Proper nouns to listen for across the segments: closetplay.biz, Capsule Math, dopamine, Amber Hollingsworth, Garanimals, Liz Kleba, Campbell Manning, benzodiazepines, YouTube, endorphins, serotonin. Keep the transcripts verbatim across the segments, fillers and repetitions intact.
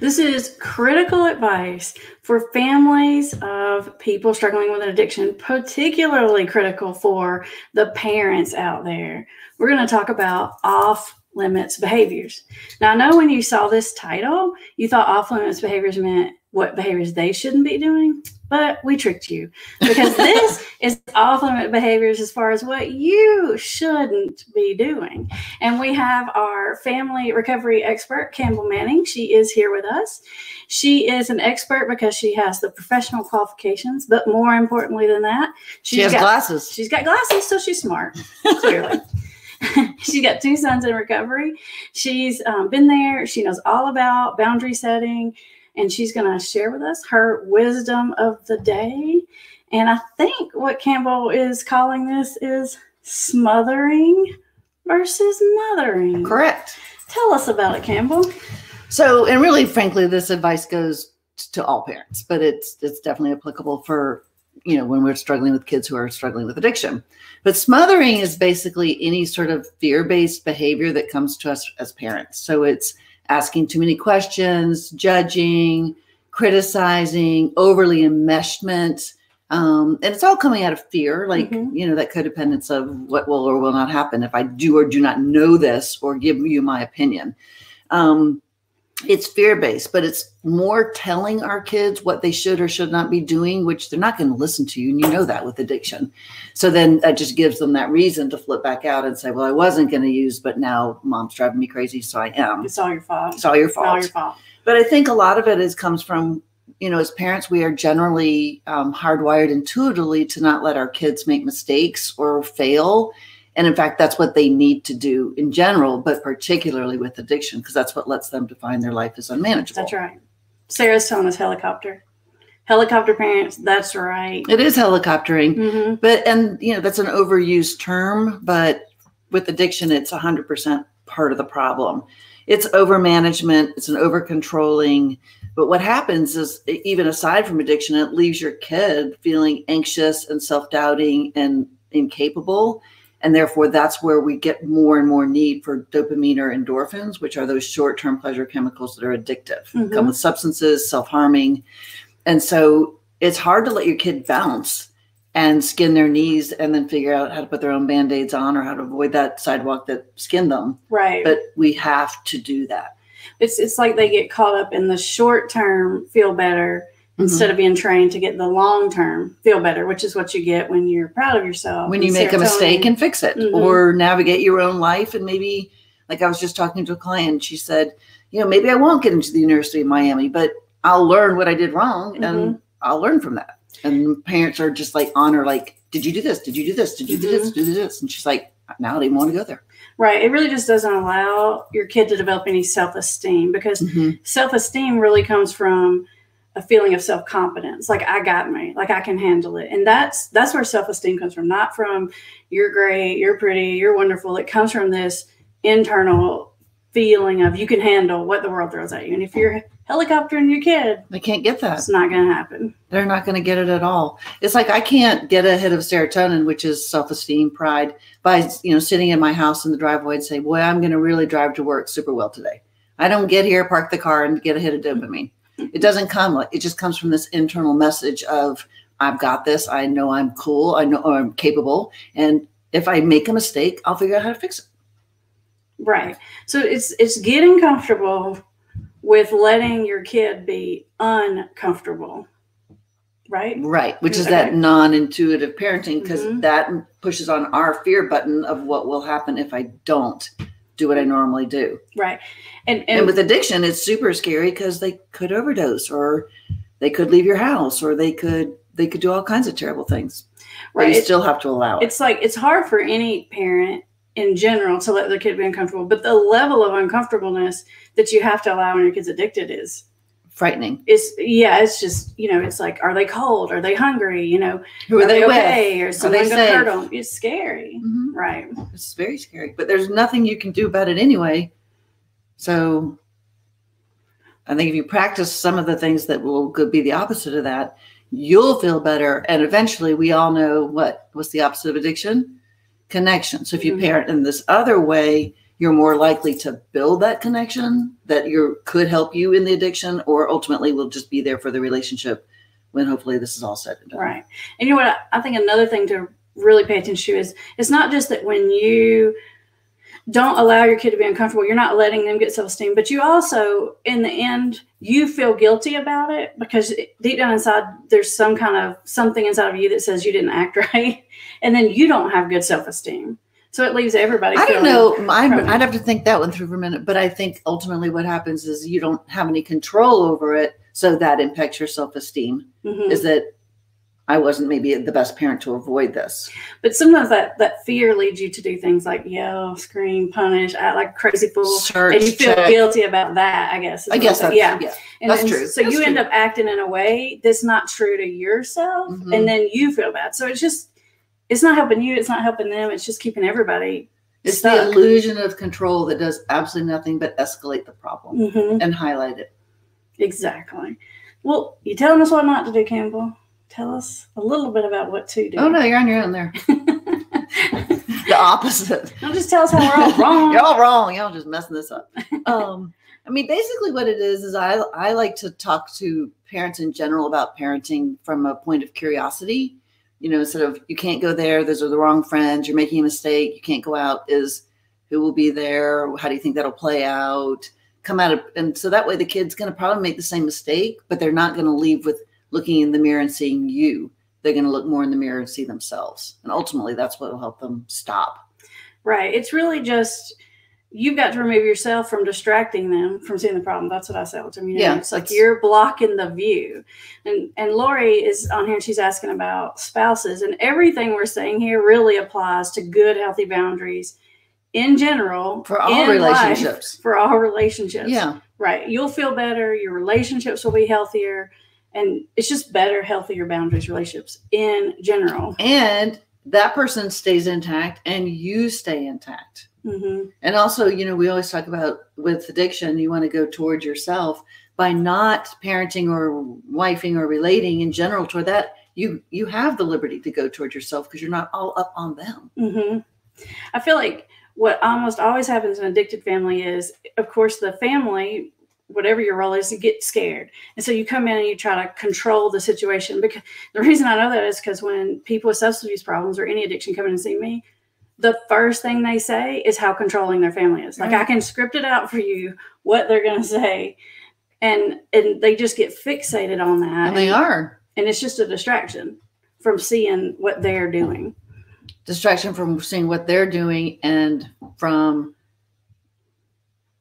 This is critical advice for families of people struggling with an addiction, particularly critical for the parents out there. We're going to talk about off-limits behaviors. Now, I know when you saw this title, you thought off-limits behaviors meant what behaviors they shouldn't be doing, but we tricked you, because this is off-limit behaviors as far as what you shouldn't be doing. And we have our family recovery expert, Campbell Manning. She is here with us. She is an expert because she has the professional qualifications, but more importantly than that, she's she has got, glasses. She's got glasses, so she's smart, clearly. She's got two sons in recovery. She's um, been there. She knows all about boundary setting, and she's going to share with us her wisdom of the day. And I think what Campbell is calling this is smothering versus mothering. Correct. Tell us about it, Campbell. So, and really, frankly, this advice goes to all parents, but it's, it's definitely applicable for, you know, when we're struggling with kids who are struggling with addiction. But smothering is basically any sort of fear-based behavior that comes to us as parents. So it's asking too many questions, judging, criticizing, overly enmeshment. Um, and it's all coming out of fear, like, mm-hmm. you know, that codependence of what will or will not happen if I do or do not know this or give you my opinion. Um, it's fear-based, but it's more telling our kids what they should or should not be doing, which they're not going to listen to you. And you know that with addiction. So then that just gives them that reason to flip back out and say, well, I wasn't going to use, but now mom's driving me crazy. So I am. It's all your fault. It's all your fault. It's all your fault. But I think a lot of it is comes from, you know, as parents, we are generally um, hardwired intuitively to not let our kids make mistakes or fail. And in fact, that's what they need to do in general, but particularly with addiction, because that's what lets them define their life as unmanageable. That's right. Sarah's telling us helicopter. Helicopter parents, that's right. It is helicoptering. Mm-hmm. But, and, you know, that's an overused term, but with addiction, it's one hundred percent part of the problem. It's overmanagement. It's an over-controlling. But what happens is, even aside from addiction, it leaves your kid feeling anxious and self-doubting and incapable. And therefore, that's where we get more and more need for dopamine or endorphins, which are those short-term pleasure chemicals that are addictive, mm-hmm. come with substances, self-harming. And so it's hard to let your kid bounce and skin their knees and then figure out how to put their own Band-Aids on or how to avoid that sidewalk that skinned them. Right. But we have to do that. It's, it's like they get caught up in the short-term feel better instead mm-hmm. of being trained to get the long-term feel better, which is what you get when you're proud of yourself. When you make a mistake and fix it mm-hmm. or navigate your own life. And maybe, like I was just talking to a client, she said, you know, maybe I won't get into the University of Miami, but I'll learn what I did wrong mm-hmm. and I'll learn from that. And parents are just like on her, like, did you do this? Did you do this? Did you mm-hmm. do this? Did you do this? And she's like, now I don't even want to go there. Right. It really just doesn't allow your kid to develop any self-esteem, because mm-hmm. self-esteem really comes from a feeling of self-confidence, like I got me, like I can handle it. And that's, that's where self-esteem comes from, not from you're great, you're pretty, you're wonderful. It comes from this internal feeling of you can handle what the world throws at you. And if you're helicoptering your kid, they can't get that. It's not going to happen. They're not going to get it at all. It's like, I can't get ahead of serotonin, which is self-esteem, pride, by, you know, sitting in my house in the driveway and say, boy, I'm going to really drive to work super well today. I don't get here, park the car, and get ahead of dopamine. It doesn't come like, it just comes from this internal message of I've got this. I know I'm cool. I know I'm capable. And if I make a mistake, I'll figure out how to fix it. Right. So it's, it's getting comfortable with letting your kid be uncomfortable. Right. Right. Which is okay. That non-intuitive parenting, because mm-hmm. that pushes on our fear button of what will happen if I don't do what I normally do. Right. And, and, and with addiction, it's super scary because they could overdose, or they could leave your house, or they could, they could do all kinds of terrible things. Right. You it's, still have to allow it. It's like, it's hard for any parent in general to let their kid be uncomfortable, but the level of uncomfortableness that you have to allow when your kid's addicted is frightening. It's yeah. It's just, you know, it's like, are they cold? Are they hungry? You know, who are, are they, they okay? Or someone gonna hurt them? It's scary. Mm-hmm. Right. It's very scary, but there's nothing you can do about it anyway. So I think if you practice some of the things that will be the opposite of that, you'll feel better. And eventually we all know what, what's the opposite of addiction? Connection. So if you mm-hmm. parent in this other way, you're more likely to build that connection that you could help you in the addiction, or ultimately will just be there for the relationship when hopefully this is all said and done. Right. And you know what? I think another thing to really pay attention to is it's not just that when you don't allow your kid to be uncomfortable, you're not letting them get self-esteem, but you also, in the end, you feel guilty about it because deep down inside, there's some kind of something inside of you that says you didn't act right. And then you don't have good self-esteem. So it leaves everybody. I don't know. I'm, I'd have to think that one through for a minute, but I think ultimately what happens is you don't have any control over it. So that impacts your self-esteem. Mm-hmm. Is that I wasn't maybe the best parent to avoid this. But sometimes that, that fear leads you to do things like yell, scream, punish, act like a crazy fool. Search, and you feel check. guilty about that, I guess. I guess that's, yeah. yeah. And that's then, true. So that's you true. end up acting in a way that's not true to yourself, mm-hmm. and then you feel bad. So it's just, it's not helping you. It's not helping them. It's just keeping everybody It's stuck. The illusion of control that does absolutely nothing but escalate the problem mm-hmm. and highlight it. Exactly. Well, you telling us what not to do, Campbell? Tell us a little bit about what to do. Oh, no, you're on your own there. The opposite. Don't just tell us how we're all wrong. You're all wrong. Y'all just messing this up. Um, I mean, basically what it is is I, I like to talk to parents in general about parenting from a point of curiosity. You know, instead of you can't go there, those are the wrong friends, you're making a mistake, you can't go out, is who will be there? How do you think that'll play out? Come out of, and so that way the kid's going to probably make the same mistake, but they're not going to leave with looking in the mirror and seeing you. They're going to look more in the mirror and see themselves. And ultimately, that's what will help them stop. Right. It's really just, you've got to remove yourself from distracting them from seeing the problem. That's what I say with them. You know? Yeah. It's like you're blocking the view. And and Lori is on here and she's asking about spouses. And everything we're saying here really applies to good, healthy boundaries in general. For all relationships. Life, for all relationships. Yeah. Right. You'll feel better. Your relationships will be healthier. And it's just better, healthier boundaries, relationships in general. And that person stays intact and you stay intact. Mm-hmm. And also, you know, we always talk about with addiction, you want to go toward yourself by not parenting or wifing or relating in general toward that. You, you have the liberty to go toward yourself because you're not all up on them. Mm-hmm. I feel like what almost always happens in an addicted family is, of course, the family, whatever your role is, you get scared. And so you come in and you try to control the situation. Because the reason I know that is because when people with substance abuse problems or any addiction come in and see me, the first thing they say is how controlling their family is. Like, right. I can script it out for you, what they're going to say. And and they just get fixated on that. And they are. And it's just a distraction from seeing what they're doing. Distraction from seeing what they're doing and from...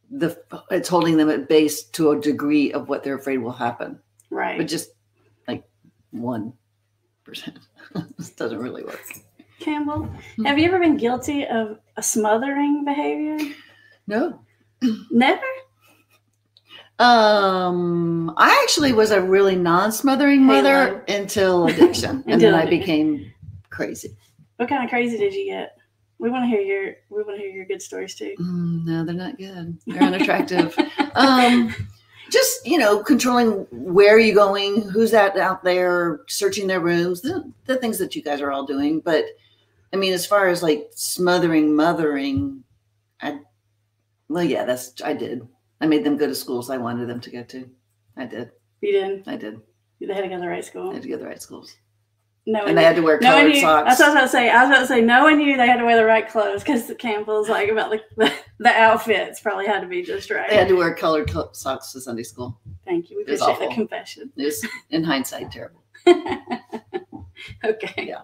The it's holding them at base to a degree of what they're afraid will happen. Right. But just like one percent. This doesn't really work. Campbell, have you ever been guilty of a smothering behavior? No. Never? Um, I actually was a really non-smothering mother until addiction. until and then I became crazy. What kind of crazy did you get? We want to hear your we want to hear your good stories too. Mm, no, they're not good. They're unattractive. um, just you know, controlling where are you going, who's that out there, searching their rooms, the, the things that you guys are all doing. But I mean, as far as like smothering, mothering, I well, yeah, that's I did. I made them go to schools I wanted them to go to. I did. You did. I did. They had to go to the right school. They had to go to the right schools. No, and they had to wear no colored socks. That's what I was about to say. I was about to say, no one knew they had to wear the right clothes because Campbell's like about the, the, the outfits probably had to be just right. They had to wear colored socks to Sunday school. Thank you. We appreciate the confession. It was, in hindsight, terrible. Okay. Yeah.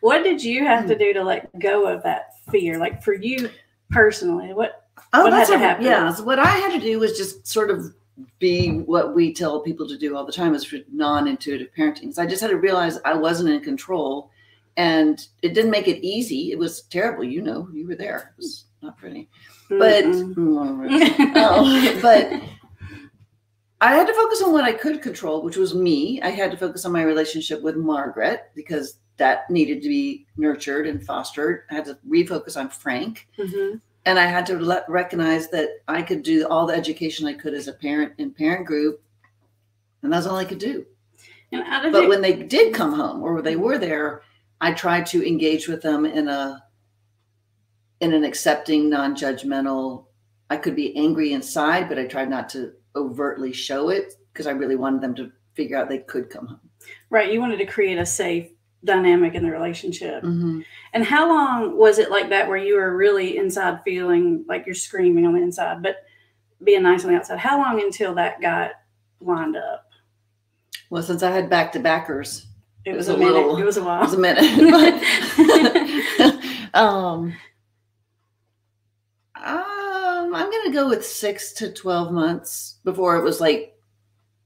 What did you have to do to let go of that fear? Like for you personally, what, oh, what had to happen? Yeah. So what I had to do was just sort of be what we tell people to do all the time is for non-intuitive parenting. So I just had to realize I wasn't in control and it didn't make it easy. It was terrible. You know, you were there. It was not pretty, but, mm-hmm. oh, but I had to focus on what I could control, which was me. I had to focus on my relationship with Margaret because that needed to be nurtured and fostered. I had to refocus on Frank. Mm-hmm. And I had to let, recognize that I could do all the education I could as a parent in parent group. And that's all I could do. And out of but it, when they did come home or they were there, I tried to engage with them in a in an accepting, non-judgmental, I could be angry inside, but I tried not to overtly show it because I really wanted them to figure out they could come home. Right. You wanted to create a safe dynamic in the relationship. Mm-hmm. And how long was it like that where you were really inside feeling like you're screaming on the inside, but being nice on the outside? How long until that got lined up? Well, since I had back-to-backers, it, it was, was a, a little, minute. It was a while. It was a minute. But, um, um, I'm going to go with six to twelve months before it was like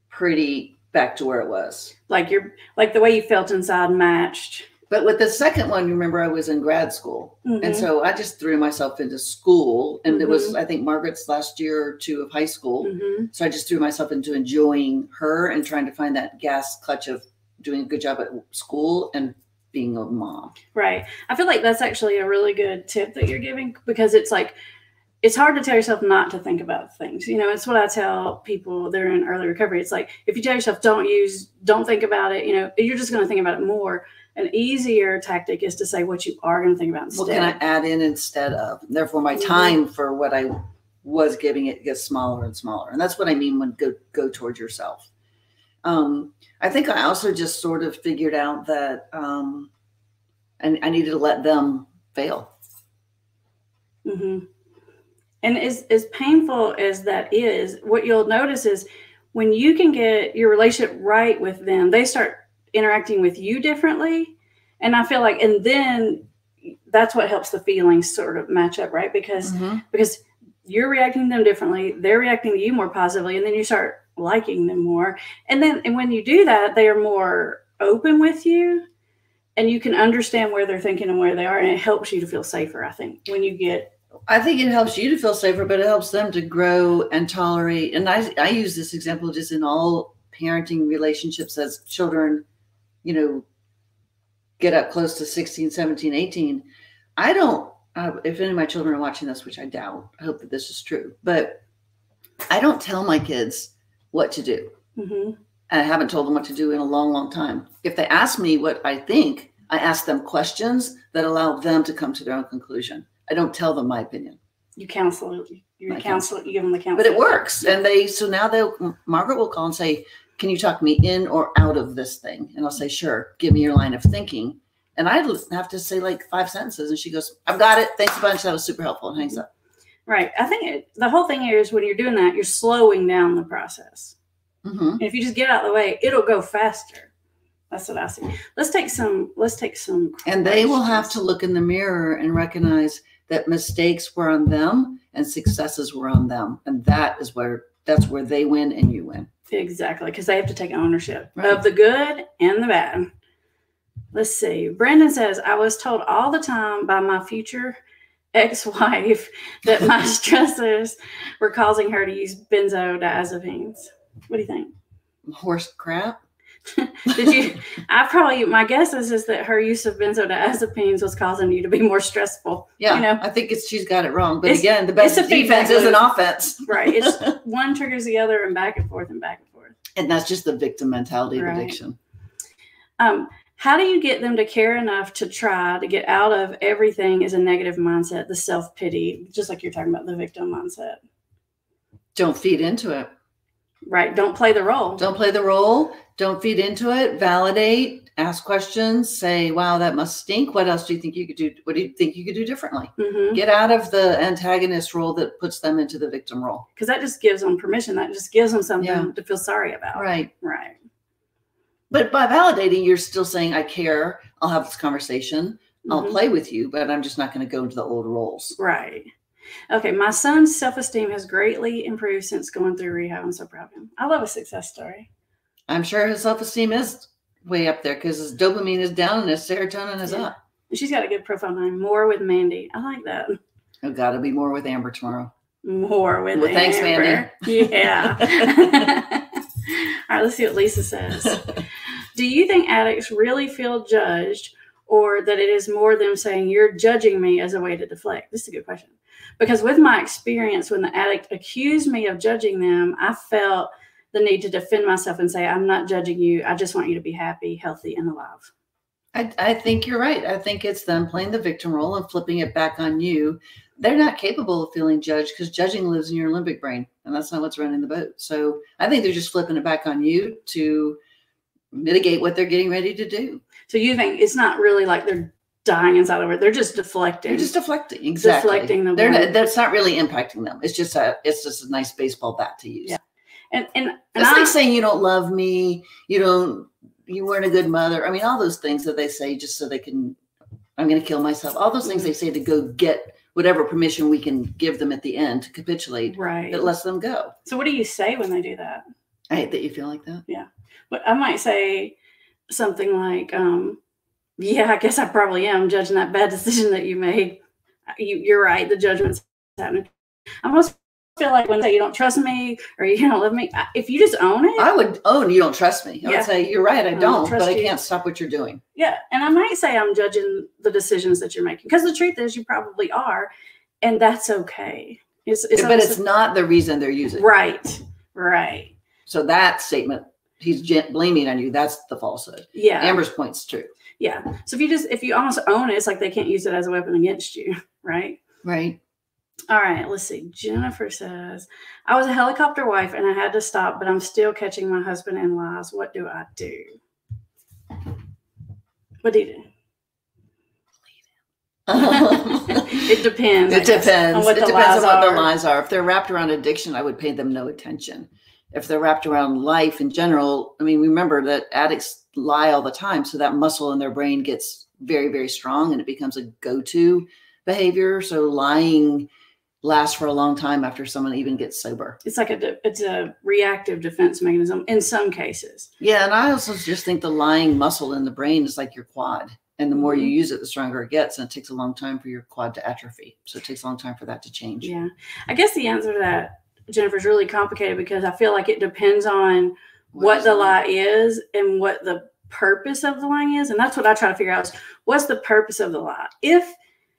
pretty back to where it was. Like you're like the way you felt inside matched. But with the second one, you remember I was in grad school. Mm-hmm. And so I just threw myself into school. And mm-hmm. it was, I think, Margaret's last year or two of high school. Mm-hmm. So I just threw myself into enjoying her and trying to find that gas clutch of doing a good job at school and being a mom. Right. I feel like that's actually a really good tip that you're giving, because it's like, it's hard to tell yourself not to think about things. You know, it's what I tell people they're in early recovery. It's like, if you tell yourself don't use, don't think about it, you know, you're just going to think about it more. An easier tactic is to say what you are going to think about instead. What can I add in instead of? Therefore, my time for what I was giving it gets smaller and smaller. And that's what I mean when go, go towards yourself. Um, I think I also just sort of figured out that um, I, I needed to let them fail. Mm-hmm. And as, as painful as that is, what you'll notice is when you can get your relationship right with them, they start interacting with you differently. And I feel like, and then that's what helps the feelings sort of match up, right? Because, mm-hmm. because you're reacting to them differently. They're reacting to you more positively. And then you start liking them more. And then, and when you do that, they are more open with you and you can understand where they're thinking and where they are. And it helps you to feel safer. I think when you get, I think it helps you to feel safer, but it helps them to grow and tolerate. And I, I use this example just in all parenting relationships as children, you know, get up close to sixteen, seventeen, eighteen. I don't, uh, if any of my children are watching this, which I doubt, I hope that this is true, but I don't tell my kids what to do. Mm-hmm. I haven't told them what to do in a long, long time. If they ask me what I think, I ask them questions that allow them to come to their own conclusion. I don't tell them my opinion. You counsel, you counsel, you give them the counsel. But it works. And they, so now they'll, Margaret will call and say, can you talk me in or out of this thing? And I'll say, sure, give me your line of thinking. And I have to say like five sentences. And she goes, I've got it. Thanks a bunch. That was super helpful. And hangs up. Right. I think it, the whole thing here is when you're doing that, you're slowing down the process. Mm-hmm. And if you just get out of the way, it'll go faster. That's what I see. Let's take some, let's take some. And they will have to look in the mirror and recognize that mistakes were on them and successes were on them. And that is where, that's where they win and you win. Exactly, because they have to take ownership right. of the good and the bad. Let's see. Brandon says, I was told all the time by my future ex-wife that my stressors were causing her to use benzodiazepines. What do you think? Horse crap. Did you? I probably, my guess is, is that her use of benzodiazepines was causing you to be more stressful. Yeah, you know, I think it's, she's got it wrong. But it's, again, the best defense is an offense. Right. It's one triggers the other and back and forth and back and forth. And that's just the victim mentality right. of addiction. Um, how do you get them to care enough to try to get out of everything is a negative mindset, the self-pity, just like you're talking about the victim mindset? Don't feed into it. Right. Don't play the role. Don't play the role. Don't feed into it. Validate, ask questions, say, wow, that must stink. What else do you think you could do? What do you think you could do differently? Mm-hmm. Get out of the antagonist role that puts them into the victim role. Because that just gives them permission. That just gives them something yeah. to feel sorry about. Right. Right. But by validating, you're still saying, I care. I'll have this conversation. Mm-hmm. I'll play with you, but I'm just not going to go into the old roles. Right. Okay, my son's self-esteem has greatly improved since going through rehab. I'm so proud of him. I love a success story. I'm sure his self-esteem is way up there because his dopamine is down and his serotonin is yeah. up. She's got a good profile name. More with Mandy. I like that. Oh, God, it'll be more with Amber tomorrow. More with well, Amber. Thanks, Mandy. Yeah. All right, let's see what Lisa says. Do you think addicts really feel judged or that it is more them saying, you're judging me as a way to deflect? This is a good question. Because with my experience, when the addict accused me of judging them, I felt the need to defend myself and say, I'm not judging you. I just want you to be happy, healthy, and alive. I, I think you're right. I think it's them playing the victim role and flipping it back on you. They're not capable of feeling judged because judging lives in your limbic brain, and that's not what's running the boat. So I think they're just flipping it back on you to mitigate what they're getting ready to do. So you think it's not really like they're dying inside of it. They're just deflecting. They're just deflecting. Exactly. Deflecting the they're not, that's not really impacting them. It's just a, it's just a nice baseball bat to use. Yeah. And, and, and it's I, like saying, you don't love me. You don't, you weren't a good mother. I mean, all those things that they say just so they can, I'm going to kill myself. All those things they say to go get whatever permission we can give them at the end to capitulate. Right. It lets them go. So what do you say when they do that? I hate that you feel like that. Yeah. But I might say something like, um, yeah, I guess I probably am judging that bad decision that you made. You, you're right. The judgment's happening. I almost feel like when they say you don't trust me or you don't love me, I, if you just own it. I would own you don't trust me. I yeah. would say, you're right, I, I don't, don't but I you. can't stop what you're doing. Yeah. And I might say I'm judging the decisions that you're making because the truth is you probably are. And that's okay. It's, it's but it's not the reason they're using. Right. Right. So that statement, he's blaming on you. That's the falsehood. Yeah. Amber's point's true. Yeah. So if you just, if you almost own it, it's like they can't use it as a weapon against you. Right. Right. All right. Let's see. Jennifer says, I was a helicopter wife and I had to stop, but I'm still catching my husband in lies. What do I do? What do you do? It depends. It depends. Guess, on what it the depends lies on what are. their lies are. If they're wrapped around addiction, I would pay them no attention. If they're wrapped around life in general, I mean, remember that addicts lie all the time. So that muscle in their brain gets very, very strong and it becomes a go-to behavior. So lying lasts for a long time after someone even gets sober. It's like a, it's a reactive defense mechanism in some cases. Yeah. And I also just think the lying muscle in the brain is like your quad. And the more you use it, the stronger it gets. And it takes a long time for your quad to atrophy. So it takes a long time for that to change. Yeah. I guess the answer to that, Jennifer's really complicated because I feel like it depends on what, what the lie is and what the purpose of the lie is. And that's what I try to figure out is what's the purpose of the lie? If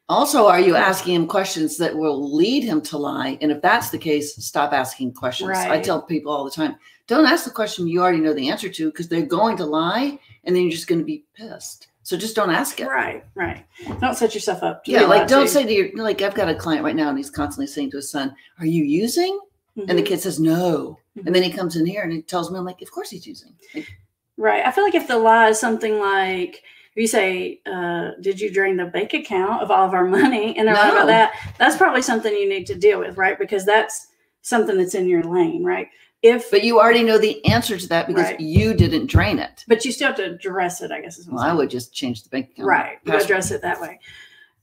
also, are you asking him questions that will lead him to lie? And if that's the case, stop asking questions. Right. I tell people all the time, don't ask the question you already know the answer to because they're going to lie and then you're just going to be pissed. So just don't ask it. Right, right. Don't set yourself up. To yeah, like don't to. say to your, like I've got a client right now and he's constantly saying to his son, are you using? Mm-hmm. And the kid says, no. Mm-hmm. And then he comes in here and he tells me, I'm like, of course he's using. Like, right. I feel like if the lie is something like, if you say, uh, did you drain the bank account of all of our money? And they're no. like, about that, that's probably something you need to deal with, right? Because that's something that's in your lane, right? If, but you already know the answer to that because right. you didn't drain it. But you still have to address it, I guess. Is what well, I would just change the bank account. Right. You address it that way.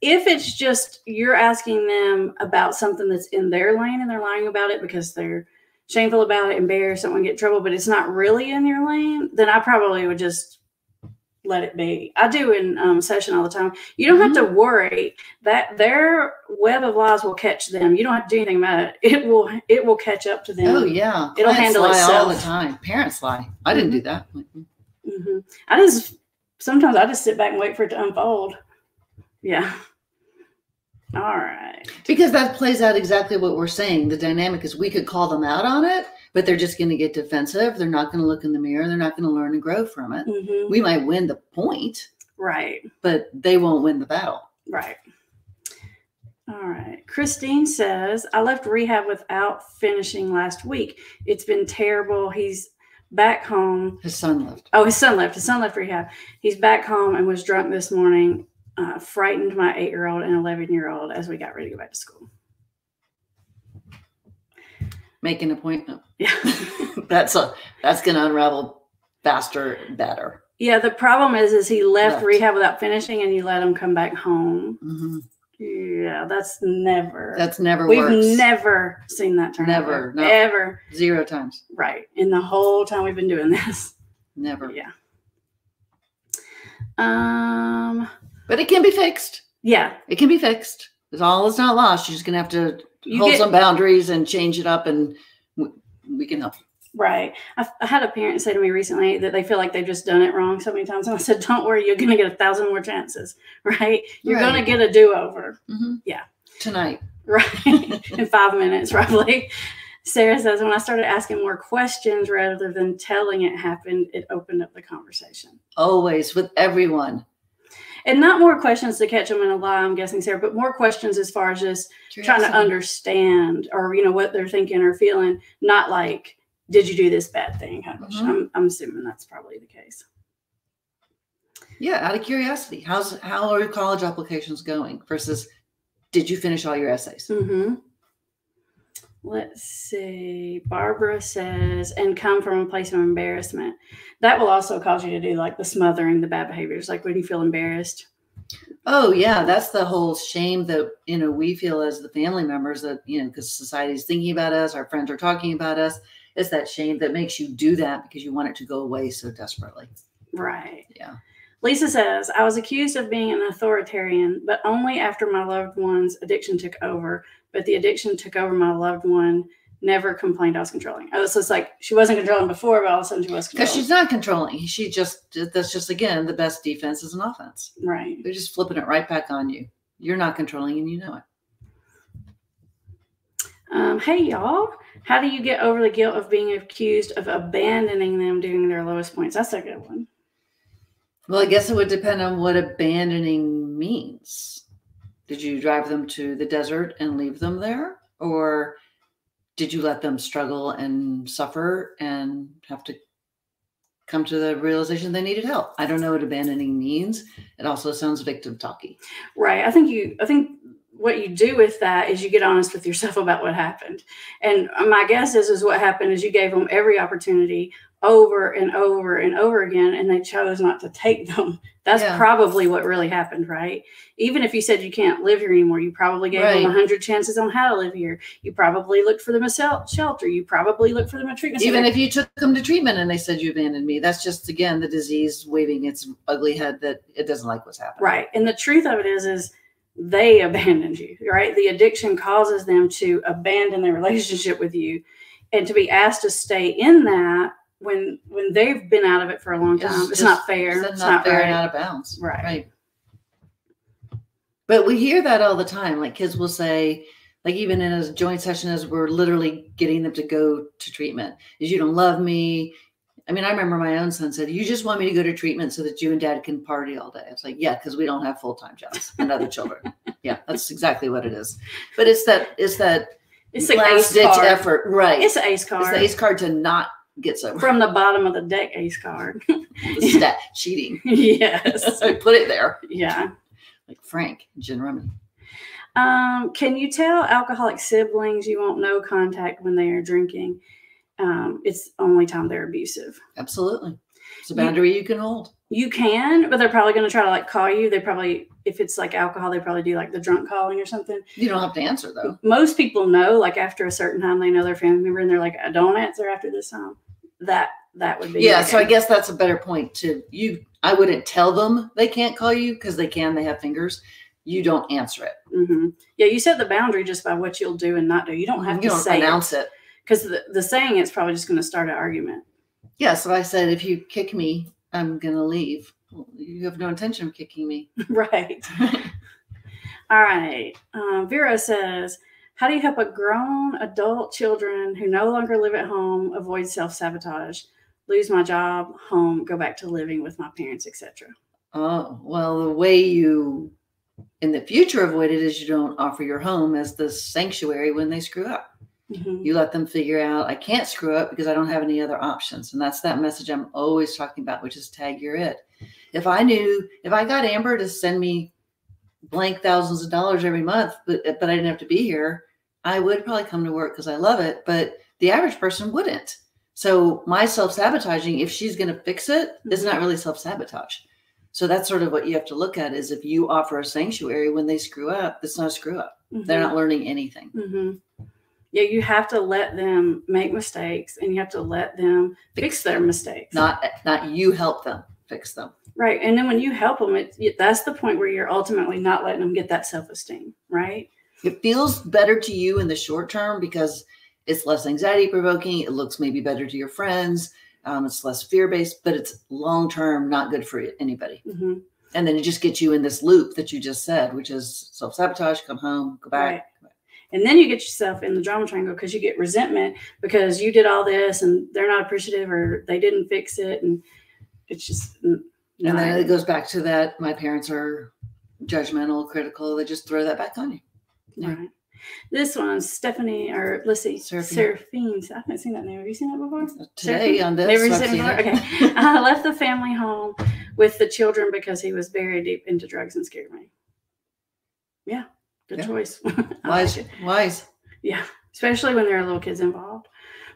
If it's just you're asking them about something that's in their lane and they're lying about it because they're shameful about it, embarrassed, don't want to get in trouble, but it's not really in your lane, then I probably would just let it be. I do in um, session all the time. You don't mm-hmm. have to worry that their web of lies will catch them. You don't have to do anything about it. It will it will catch up to them. Oh, yeah. It'll Parents handle lie itself. all the time. Parents lie. I mm-hmm. didn't do that. Mm-hmm. I just, sometimes I just sit back and wait for it to unfold. Yeah. All right. Because that plays out exactly what we're saying. The dynamic is we could call them out on it, but they're just going to get defensive. They're not going to look in the mirror. They're not going to learn and grow from it. Mm-hmm. We might win the point. Right. But they won't win the battle. Right. All right. Christine says, I left rehab without finishing last week. It's been terrible. He's back home. His son left. Oh, his son left. His son left rehab. He's back home and was drunk this morning. Uh, frightened my eight-year-old and eleven-year-old as we got ready to go back to school. Make an appointment. Yeah. that's a, that's going to unravel faster, better. Yeah. The problem is, is he left, left. rehab without finishing and you let him come back home. Mm-hmm. Yeah. That's never, that's never, we've works. never seen that turn. Never, no, ever. Zero times. Right. In the whole time we've been doing this. Never. Yeah. Um, But it can be fixed. Yeah. It can be fixed. It's all is not lost. You're just going to have to you hold get, some boundaries and change it up, and we, we can help. Right. I, I had a parent say to me recently that they feel like they've just done it wrong so many times. And I said, don't worry, you're going to get a thousand more chances, right? You're right. going to get a do-over. Mm-hmm. Yeah. Tonight. Right. In five minutes, roughly. Sarah says, when I started asking more questions rather than telling it happened, it opened up the conversation. Always, with everyone. and not more questions to catch them in a lie, I'm guessing, Sarah, but more questions as far as just True. trying to understand or, you know, what they're thinking or feeling, not like, did you do this bad thing? Kind of mm-hmm. I'm, I'm assuming that's probably the case. Yeah. Out of curiosity, how's, how are your college applications going versus did you finish all your essays? Mm-hmm. Let's see. Barbara says, and come from a place of embarrassment. That will also cause you to do like the smothering, the bad behaviors, like when you feel embarrassed. Oh, yeah. That's the whole shame that, you know, we feel as the family members that, you know, because society's thinking about us, our friends are talking about us. It's that shame that makes you do that because you want it to go away so desperately. Right. Yeah. Lisa says, I was accused of being an authoritarian, but only after my loved one's addiction took over. But the addiction took over my loved one, never complained I was controlling. Oh, so it's like she wasn't controlling before, but all of a sudden she was controlling. Because she's not controlling. She just, that's just, again, the best defense is an offense. Right. They're just flipping it right back on you. You're not controlling and you know it. Um, hey, y'all. How do you get over the guilt of being accused of abandoning them during their lowest points? That's a good one. Well, I guess it would depend on what abandoning means. Did you drive them to the desert and leave them there? Or did you let them struggle and suffer and have to come to the realization they needed help? I don't know what abandoning means. It also sounds victim talky. Right. I think you, I think what you do with that is you get honest with yourself about what happened. And my guess is, is what happened is you gave them every opportunity over and over and over again, and they chose not to take them. That's yeah. probably what really happened, right? Even if you said you can't live here anymore, you probably gave right. them one hundred chances on how to live here. You probably looked for them a shelter. You probably looked for them a treatment. Even center. If you took them to treatment and they said you abandoned me, that's just, again, the disease waving its ugly head that it doesn't like what's happening. Right. And the truth of it is, is they abandoned you, right? The addiction causes them to abandon their relationship with you, and to be asked to stay in that when when they've been out of it for a long time. It's, it's just not fair. It's not, not fair right. and out of bounds. Right. Right. But we hear that all the time. Like kids will say, like even in a joint session as we're literally getting them to go to treatment, is you don't love me. I mean, I remember my own son said, you just want me to go to treatment so that you and dad can party all day. It's like, yeah, because we don't have full-time jobs and other children. Yeah, that's exactly what it is. But it's that, it's that it's last-ditch effort. Right. It's an ace card. It's the ace card to not get sober. From the bottom of the deck ace card. Stat cheating. Yes. I put it there. Yeah. Like Frank, Gin Rummy. Um, can you tell alcoholic siblings you want no contact when they are drinking? Um, it's only time they're abusive. Absolutely. It's a boundary you, you can hold. You can, but they're probably going to try to like call you. They probably, if it's like alcohol, they probably do like the drunk calling or something. You don't have to answer though. Most people know, like after a certain time, they know their family member and they're like, I don't answer after this time. That, that would be. Yeah. Okay. So I guess that's a better point to you. I wouldn't tell them they can't call you because they can, they have fingers. You don't answer it. Mm-hmm. Yeah. You set the boundary just by what you'll do and not do. You don't have you to don't say announce it. it. Because the, the saying it's probably just going to start an argument. Yeah. So I said, if you kick me, I'm going to leave. Well, you have no intention of kicking me. Right. All right. Um, Vera says, how do you help a grown adult children who no longer live at home avoid self-sabotage, lose my job, home, go back to living with my parents, et cetera? Oh, well, the way you in the future avoid it is you don't offer your home as the sanctuary when they screw up. Mm-hmm. You let them figure out, I can't screw up because I don't have any other options. And that's that message I'm always talking about, which is tag you're it. If I knew, if I got Amber to send me blank thousands of dollars every month, but, but I didn't have to be here, I would probably come to work because I love it. But the average person wouldn't. So my self-sabotaging, if she's going to fix it, mm-hmm. is not really self-sabotage. So that's sort of what you have to look at is if you offer a sanctuary when they screw up, it's not a screw up. Mm-hmm. They're not learning anything. Mm-hmm. Yeah, you have to let them make mistakes and you have to let them fix, fix their mistakes. Not not you help them fix them. Right. And then when you help them, it, it, that's the point where you're ultimately not letting them get that self-esteem, right? It feels better to you in the short term because it's less anxiety provoking. It looks maybe better to your friends. Um, it's less fear-based, but it's long-term not good for anybody. Mm-hmm. And then it just gets you in this loop that you just said, which is self-sabotage, come home, go back. Right. And then you get yourself in the drama triangle because you get resentment because you did all this and they're not appreciative or they didn't fix it. And it's just And no, then it goes back to that. My parents are judgmental, critical. They just throw that back on you. Yeah. Right. This one, Stephanie, or let's see, Seraphine. I haven't seen that name. Have you seen that before? Today Seraphine? On this. Never seen it. Okay. I left the family home with the children because he was very deep into drugs and scared me. Yeah. Good yeah. choice. Wise. Like Wise. Yeah. Especially when there are little kids involved.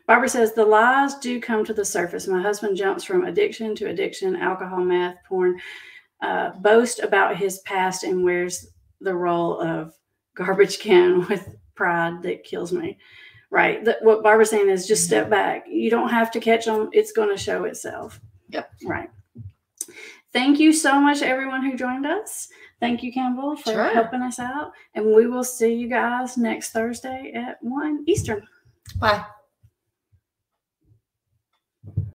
Barbara says, the lies do come to the surface. My husband jumps from addiction to addiction, alcohol, meth, porn, uh, boast about his past and wears the role of garbage can with pride that kills me. Right. The, what Barbara's saying is just step back. You don't have to catch them. It's going to show itself. Yep. Right. Thank you so much, everyone who joined us. Thank you, Campbell, for sure. helping us out. And we will see you guys next Thursday at one Eastern. Bye.